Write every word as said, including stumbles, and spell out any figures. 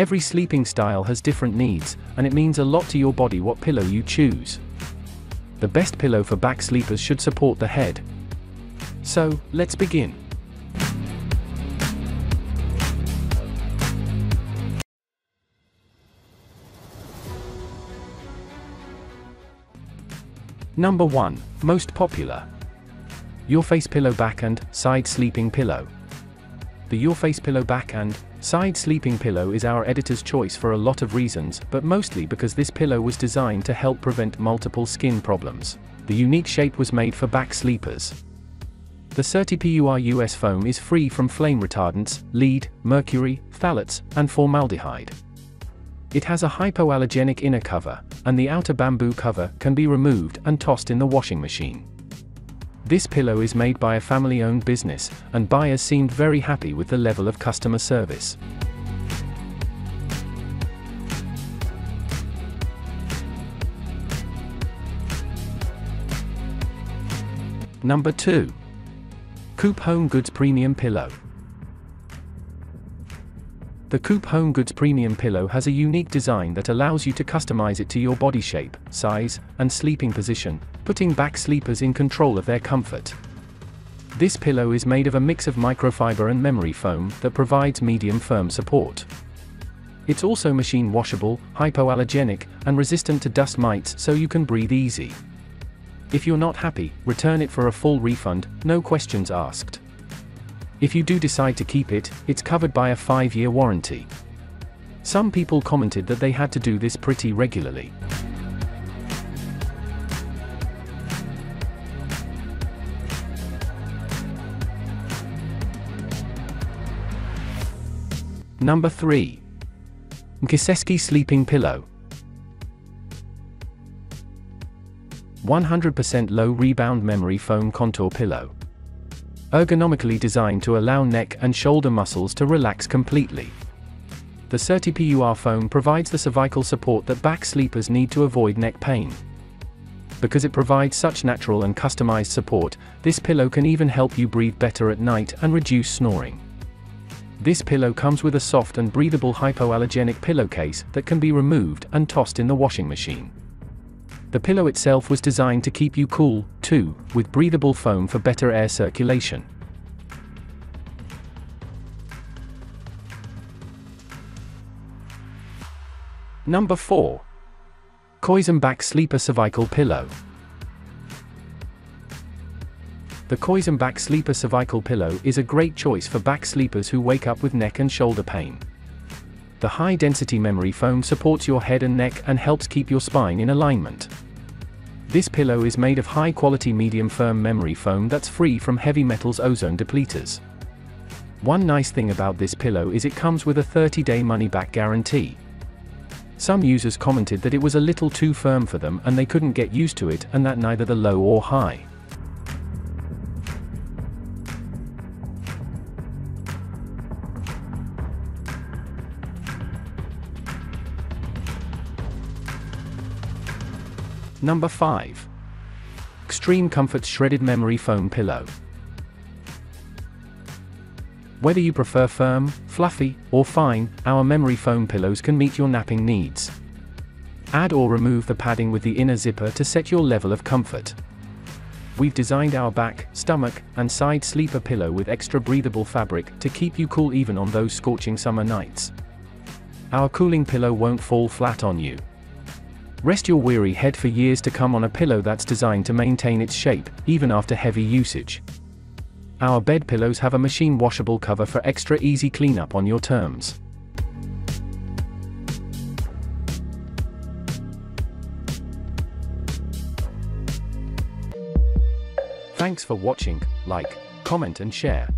Every sleeping style has different needs, and it means a lot to your body what pillow you choose. The best pillow for back sleepers should support the head. So, let's begin. Number one. Most popular. Your Face Pillow Back and Side Sleeping Pillow. The Your Face Pillow Back and Side Sleeping Pillow is our editor's choice for a lot of reasons, but mostly because this pillow was designed to help prevent multiple skin problems. The unique shape was made for back sleepers. The CertiPUR U S foam is free from flame retardants, lead, mercury, phthalates, and formaldehyde. It has a hypoallergenic inner cover, and the outer bamboo cover can be removed and tossed in the washing machine. This pillow is made by a family-owned business, and buyers seemed very happy with the level of customer service. Number two. Coop Home Goods Premium Pillow. The Coop Home Goods Premium Pillow has a unique design that allows you to customize it to your body shape, size, and sleeping position, putting back sleepers in control of their comfort. This pillow is made of a mix of microfiber and memory foam that provides medium firm support. It's also machine washable, hypoallergenic, and resistant to dust mites, so you can breathe easy. If you're not happy, return it for a full refund, no questions asked. If you do decide to keep it, it's covered by a five year warranty. Some people commented that they had to do this pretty regularly. Number three. Mkicesky Sleeping Pillow. one hundred percent low rebound memory foam contour pillow. Ergonomically designed to allow neck and shoulder muscles to relax completely. The CertiPUR foam provides the cervical support that back sleepers need to avoid neck pain. Because it provides such natural and customized support, this pillow can even help you breathe better at night and reduce snoring. This pillow comes with a soft and breathable hypoallergenic pillowcase that can be removed and tossed in the washing machine. The pillow itself was designed to keep you cool, too, with breathable foam for better air circulation. Number four. Coisum Back Sleeper Cervical Pillow. The Coisum Back Sleeper Cervical Pillow is a great choice for back sleepers who wake up with neck and shoulder pain. The high-density memory foam supports your head and neck and helps keep your spine in alignment. This pillow is made of high-quality medium-firm memory foam that's free from heavy metals ozone depleters. One nice thing about this pillow is it comes with a thirty day money-back guarantee. Some users commented that it was a little too firm for them and they couldn't get used to it, and that neither the low or high. Number five. Xtreme Comforts Shredded Memory Foam Pillow. Whether you prefer firm, fluffy, or fine, our memory foam pillows can meet your napping needs. Add or remove the padding with the inner zipper to set your level of comfort. We've designed our back, stomach, and side sleeper pillow with extra breathable fabric to keep you cool even on those scorching summer nights. Our cooling pillow won't fall flat on you. Rest your weary head for years to come on a pillow that's designed to maintain its shape, even after heavy usage. Our bed pillows have a machine washable cover for extra easy cleanup on your terms. Thanks for watching. Like, comment and share.